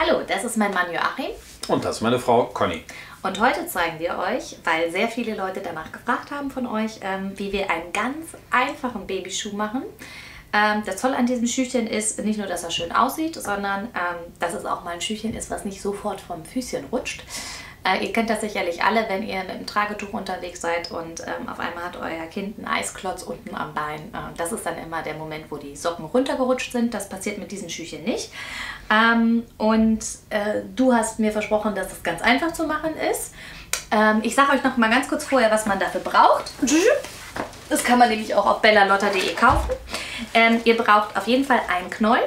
Hallo, das ist mein Mann Joachim. Und das ist meine Frau Conny. Und heute zeigen wir euch, weil sehr viele Leute danach gefragt haben von euch, wie wir einen ganz einfachen Babyschuh machen. Der Zoll an diesem Schüchchen ist nicht nur, dass er schön aussieht, sondern dass es auch mal ein Schüchchen ist, was nicht sofort vom Füßchen rutscht. Ihr kennt das sicherlich alle, wenn ihr mit einem Tragetuch unterwegs seid und auf einmal hat euer Kind einen Eisklotz unten am Bein. Das ist dann immer der Moment, wo die Socken runtergerutscht sind. Das passiert mit diesem Schüchchen nicht. Du hast mir versprochen, dass es ganz einfach zu machen ist. Ich sage euch noch mal ganz kurz vorher, was man dafür braucht. Das kann man nämlich auch auf bellalotta.de kaufen. Ihr braucht auf jeden Fall einen Knäuel.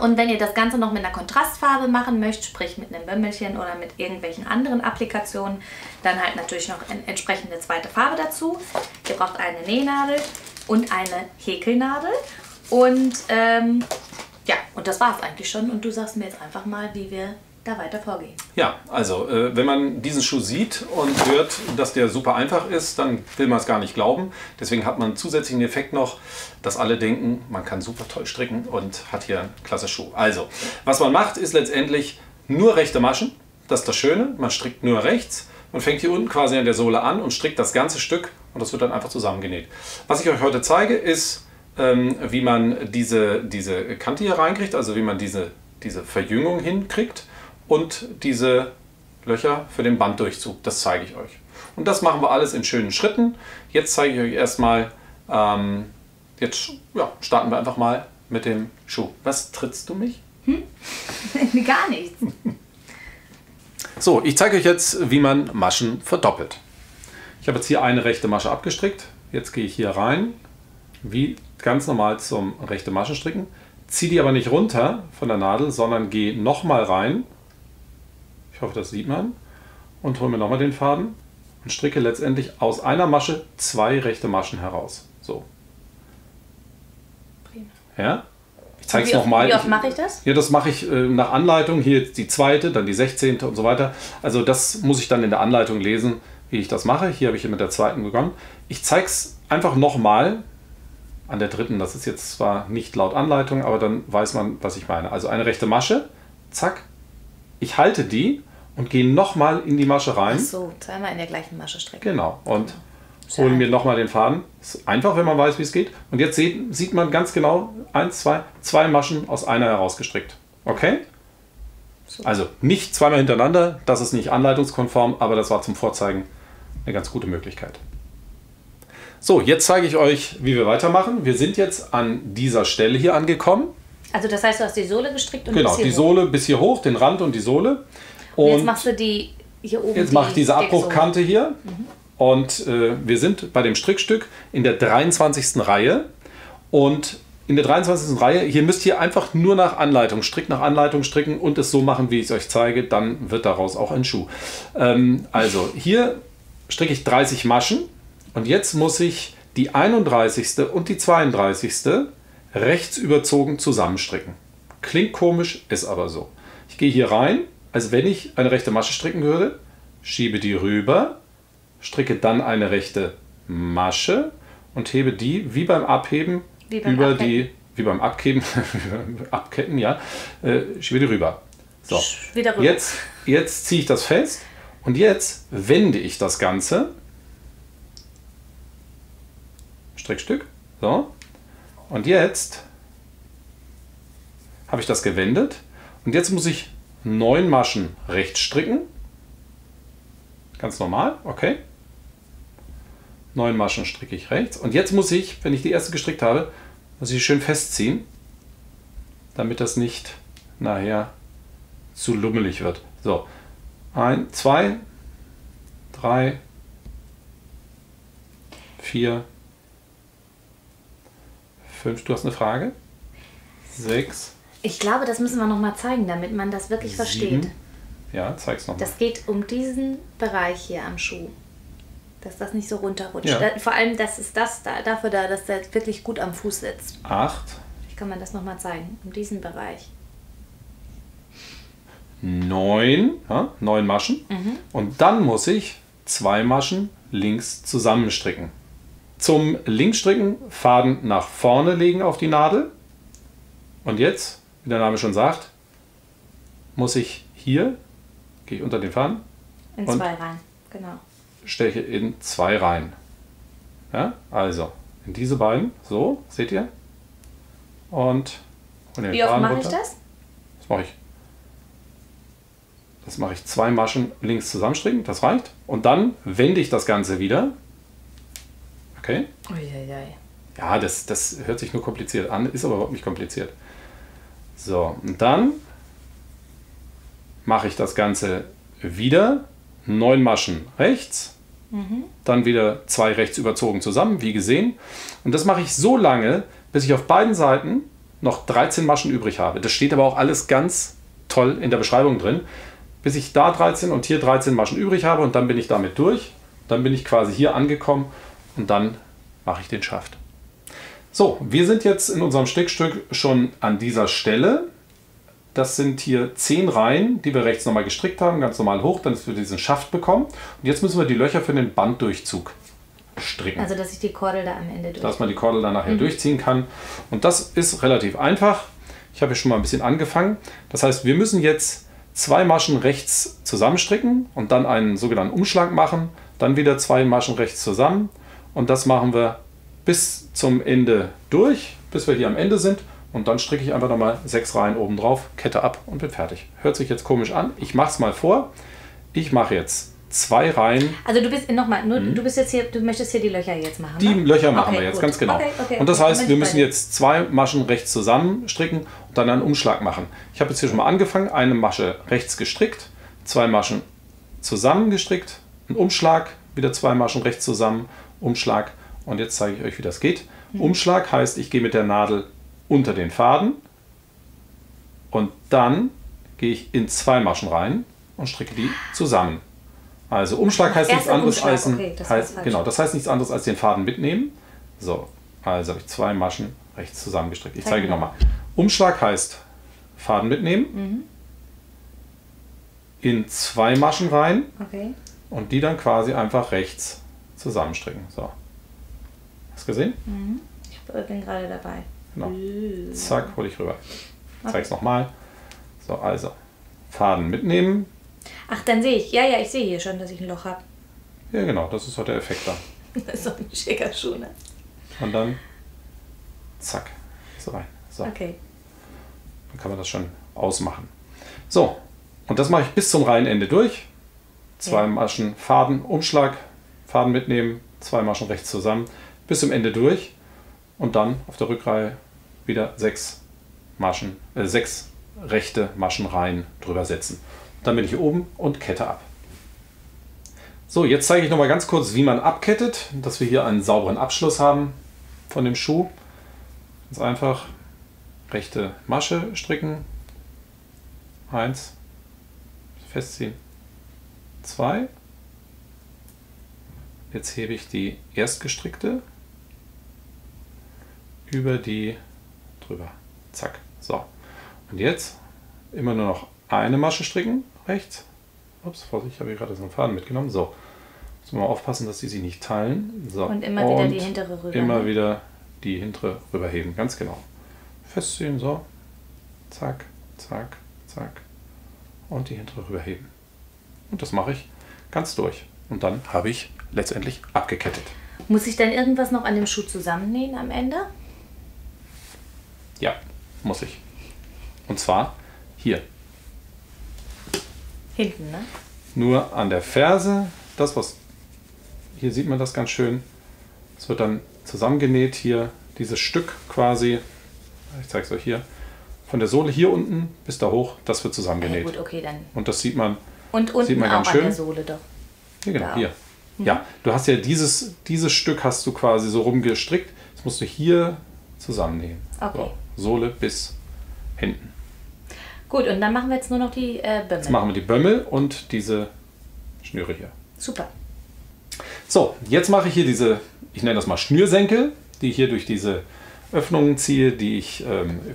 Und wenn ihr das Ganze noch mit einer Kontrastfarbe machen möchtet, sprich mit einem Bömmelchen oder mit irgendwelchen anderen Applikationen, dann halt natürlich noch eine entsprechende zweite Farbe dazu. Ihr braucht eine Nähnadel und eine Häkelnadel und und das war es eigentlich schon. Und du sagst mir jetzt einfach mal, wie wir da weiter vorgehen. Ja, also wenn man diesen Schuh sieht und hört, dass der super einfach ist, dann will man es gar nicht glauben. Deswegen hat man einen zusätzlichen Effekt noch, dass alle denken, man kann super toll stricken und hat hier einen klasse Schuh. Also, was man macht, ist letztendlich nur rechte Maschen. Das ist das Schöne, man strickt nur rechts. Man fängt hier unten quasi an der Sohle an und strickt das ganze Stück und das wird dann einfach zusammengenäht. Was ich euch heute zeige, ist, wie man diese Kante hier reinkriegt, also wie man diese Verjüngung hinkriegt. Und diese Löcher für den Banddurchzug, das zeige ich euch. Und das machen wir alles in schönen Schritten. Jetzt zeige ich euch erstmal, starten wir einfach mal mit dem Schuh. Was, trittst du mich? Gar nichts. So, ich zeige euch jetzt, wie man Maschen verdoppelt. Ich habe jetzt hier eine rechte Masche abgestrickt. Jetzt gehe ich hier rein, wie ganz normal zum rechten Maschenstricken. Ziehe die aber nicht runter von der Nadel, sondern gehe nochmal rein. Ich hoffe, das sieht man. Und hole mir nochmal den Faden und stricke letztendlich aus einer Masche zwei rechte Maschen heraus. So. Prima. Ja? Ich zeige es nochmal. Wie oft mache ich das? Ja, das mache ich nach Anleitung. Hier die zweite, dann die 16. und so weiter. Also das muss ich dann in der Anleitung lesen, wie ich das mache. Hier habe ich mit der zweiten begonnen. Ich zeige es einfach nochmal an der dritten. Das ist jetzt zwar nicht laut Anleitung, aber dann weiß man, was ich meine. Also eine rechte Masche, zack. Ich halte die und gehe nochmal in die Masche rein. Ach so, zweimal in der gleichen Masche strecken. Genau, und hole mir nochmal den Faden. Ist einfach, wenn man weiß, wie es geht. Und jetzt sieht man ganz genau, zwei Maschen aus einer herausgestrickt. Okay? So. Also nicht zweimal hintereinander, das ist nicht anleitungskonform, aber das war zum Vorzeigen eine ganz gute Möglichkeit. So, jetzt zeige ich euch, wie wir weitermachen. Wir sind jetzt an dieser Stelle hier angekommen. Also das heißt, du hast die Sohle gestrickt und genau, bis hier die Sohle hoch. Bis hier hoch, den Rand und die Sohle. Und jetzt machst du die hier oben. Jetzt mache ich diese Abbruchkante hier. Und wir sind bei dem Strickstück in der 23. Reihe. Und in der 23. Reihe, hier müsst ihr einfach nur nach Anleitung, strikt nach Anleitung stricken und es so machen, wie ich es euch zeige, dann wird daraus auch ein Schuh. Also hier stricke ich 30 Maschen und jetzt muss ich die 31. und die 32. rechts überzogen zusammenstricken. Klingt komisch, ist aber so. Ich gehe hier rein, als wenn ich eine rechte Masche stricken würde, schiebe die rüber, stricke dann eine rechte Masche und hebe die wie beim Abheben Abketten, ja, schiebe die rüber. So, wieder rüber. Jetzt ziehe ich das fest und jetzt wende ich das Ganze. Strickstück, so. Und jetzt habe ich das gewendet und jetzt muss ich 9 Maschen rechts stricken. Ganz normal, okay. 9 Maschen stricke ich rechts und jetzt muss ich, wenn ich die erste gestrickt habe, muss ich schön festziehen, damit das nicht nachher zu lummelig wird. So, 1, 2, 3, 4, 5, du hast eine Frage? 6. Ich glaube, das müssen wir nochmal zeigen, damit man das wirklich 7. versteht. Ja, zeig's nochmal. Das geht um diesen Bereich hier am Schuh. Dass das nicht so runterrutscht. Ja. Vor allem, das ist dafür da, dass der wirklich gut am Fuß sitzt. 8. Ich kann man das nochmal zeigen, um diesen Bereich. 9. Ja, 9 Maschen. Und dann muss ich 2 Maschen links zusammenstricken. Zum Linksstricken Faden nach vorne legen auf die Nadel und jetzt, wie der Name schon sagt, muss ich hier, gehe unter den Faden. In zwei rein, genau. Steche in zwei rein. Ja, also in diese beiden, so, seht ihr? Und hole den Faden runter. Wie oft mache ich das? Das mache ich. Das mache ich zwei Maschen links zusammenstricken, das reicht. Und dann wende ich das Ganze wieder. Okay? Uiuiui. Ja, das hört sich nur kompliziert an, ist aber überhaupt nicht kompliziert. So, und dann mache ich das Ganze wieder. 9 Maschen rechts, dann wieder 2 rechts überzogen zusammen, wie gesehen. Und das mache ich so lange, bis ich auf beiden Seiten noch 13 Maschen übrig habe. Das steht aber auch alles ganz toll in der Beschreibung drin. Bis ich da 13 und hier 13 Maschen übrig habe und dann bin ich damit durch. Dann bin ich quasi hier angekommen und dann mache ich den Schaft. So, wir sind jetzt in unserem Stickstück schon an dieser Stelle. Das sind hier 10 Reihen, die wir rechts nochmal gestrickt haben, ganz normal hoch, dann dass wir diesen Schaft bekommen. Und jetzt müssen wir die Löcher für den Banddurchzug stricken. Also, dass ich die Kordel da am Ende durchziehe. Dass man die Kordel dann nachher durchziehen kann. Und das ist relativ einfach. Ich habe hier schon mal ein bisschen angefangen. Das heißt, wir müssen jetzt 2 Maschen rechts zusammenstricken und dann einen sogenannten Umschlag machen. Dann wieder 2 Maschen rechts zusammen und das machen wir bis zum Ende durch, bis wir hier am Ende sind. Und dann stricke ich einfach nochmal 6 Reihen oben drauf, Kette ab und bin fertig. Hört sich jetzt komisch an. Ich mache es mal vor. Ich mache jetzt 2 Reihen. Also du bist nochmal, du bist jetzt hier, du möchtest hier die Löcher jetzt machen. Die Löcher machen wir jetzt, ganz genau. Okay, und das heißt, wir müssen jetzt 2 Maschen rechts zusammenstricken und dann einen Umschlag machen. Ich habe jetzt hier schon mal angefangen, eine Masche rechts gestrickt, 2 Maschen zusammengestrickt, einen Umschlag, wieder 2 Maschen rechts zusammen, Umschlag. Und jetzt zeige ich euch, wie das geht. Umschlag heißt, ich gehe mit der Nadel unter den Faden und dann gehe ich in 2 Maschen rein und stricke die zusammen. Also Umschlag heißt nichts anderes als nichts anderes als den Faden mitnehmen. So, also habe ich 2 Maschen rechts zusammengestrickt. Ich zeige nochmal. Umschlag heißt Faden mitnehmen, in 2 Maschen rein und die dann quasi einfach rechts zusammenstricken. So. Hast du gesehen? Ich bin gerade dabei. Genau. Zack, hole ich rüber. Ich zeige es nochmal. So, also Faden mitnehmen. Ach, dann sehe ich. Ja, ich sehe hier schon, dass ich ein Loch habe. Ja, genau. Das ist halt der Effekt da. Das ist doch ein schicker Schuh, ne? Und dann zack, so rein. So. Okay. Dann kann man das schon ausmachen. So, und das mache ich bis zum Reihenende durch. 2 Maschen Faden, Umschlag, Faden mitnehmen, 2 Maschen rechts zusammen, bis zum Ende durch. Und dann auf der Rückreihe wieder 6 rechte Maschenreihen drüber setzen. Dann bin ich hier oben und kette ab. So, jetzt zeige ich nochmal ganz kurz, wie man abkettet, dass wir hier einen sauberen Abschluss haben von dem Schuh. Ganz einfach rechte Masche stricken. 1, festziehen. 2. Jetzt hebe ich die erstgestrickte über die drüber. Zack. So. Und jetzt immer nur noch eine Masche stricken. Rechts. Ups, Vorsicht, ich habe hier gerade so einen Faden mitgenommen. So. Jetzt müssen wir aufpassen, dass die sich nicht teilen. So. Und immer wieder die hintere rüber. Immer wieder die hintere rüberheben. Ganz genau. Festziehen. So. Zack, zack, zack. Und die hintere rüberheben. Und das mache ich ganz durch. Und dann habe ich letztendlich abgekettet. Muss ich dann irgendwas noch an dem Schuh zusammennähen am Ende? Ja, muss ich. Und zwar hier. Hinten, ne? Nur an der Ferse. Das, was hier sieht man das ganz schön. Es wird dann zusammengenäht hier. Dieses Stück quasi, ich zeige es euch hier, von der Sohle hier unten bis da hoch, das wird zusammengenäht. Okay, gut, okay, dann. Und das sieht man, und unten sieht man ganz auch schön. An der Sohle doch. Ja, genau, hier. Ja, du hast ja dieses Stück hast du quasi so rumgestrickt. Das musst du hier zusammennähen. Okay. So, Sohle bis hinten. Gut, und dann machen wir jetzt nur noch die Bömmel. Jetzt machen wir die Bömmel und diese Schnüre hier. Super. So, jetzt mache ich hier diese, ich nenne das mal Schnürsenkel, die ich hier durch diese Öffnungen ziehe, die ich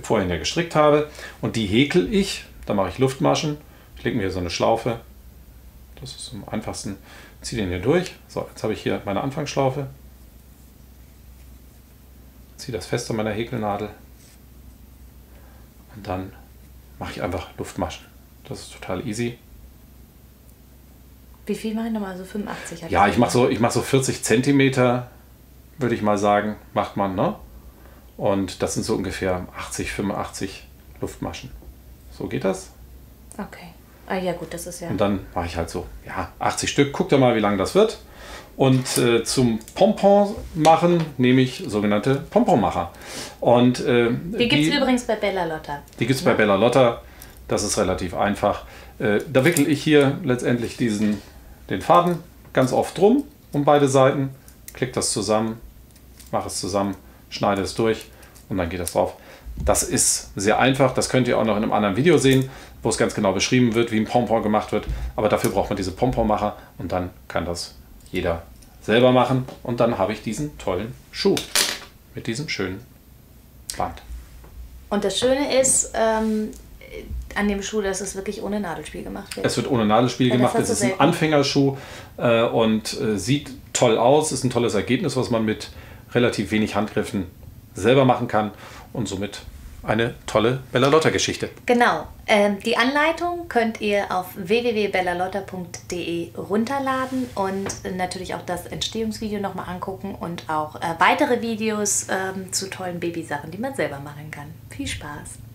vorhin ja gestrickt habe. Und die häkel ich. Da mache ich Luftmaschen. Ich lege mir hier so eine Schlaufe. Das ist am einfachsten. Ziehe den hier durch. So, jetzt habe ich hier meine Anfangsschlaufe. Ziehe das fest an meiner Häkelnadel. Und dann mache ich einfach Luftmaschen. Das ist total easy. Wie viel machen wir nochmal? So 85? Ja, ich mach so 40 cm, würde ich mal sagen, macht man, ne? Und das sind so ungefähr 80, 85 Luftmaschen. So geht das. Okay. Ah ja, gut, das ist ja... Und dann mache ich halt so, ja, 80 Stück. Guckt doch mal, wie lang das wird. Und zum Pompon machen nehme ich sogenannte Pomponmacher. Und die gibt es übrigens bei Bella Lotta. Die gibt es bei Bella Lotta. Das ist relativ einfach. Da wickel ich hier letztendlich den Faden ganz oft drum um beide Seiten, klicke das zusammen, mache es zusammen, schneide es durch und dann geht das drauf. Das ist sehr einfach. Das könnt ihr auch noch in einem anderen Video sehen, wo es ganz genau beschrieben wird, wie ein Pompon gemacht wird. Aber dafür braucht man diese Pomponmacher und dann kann das jeder selber machen. Und dann habe ich diesen tollen Schuh mit diesem schönen Band. Und das Schöne ist an dem Schuh, dass es wirklich ohne Nadelspiel gemacht wird. Es wird ohne Nadelspiel gemacht. Es ist ein Anfängerschuh und sieht toll aus. Ist ein tolles Ergebnis, was man mit relativ wenig Handgriffen selber machen kann und somit eine tolle Bella Lotta-Geschichte. Genau. Die Anleitung könnt ihr auf www.bellalotta.de runterladen und natürlich auch das Entstehungsvideo nochmal angucken und auch weitere Videos zu tollen Babysachen, die man selber machen kann. Viel Spaß!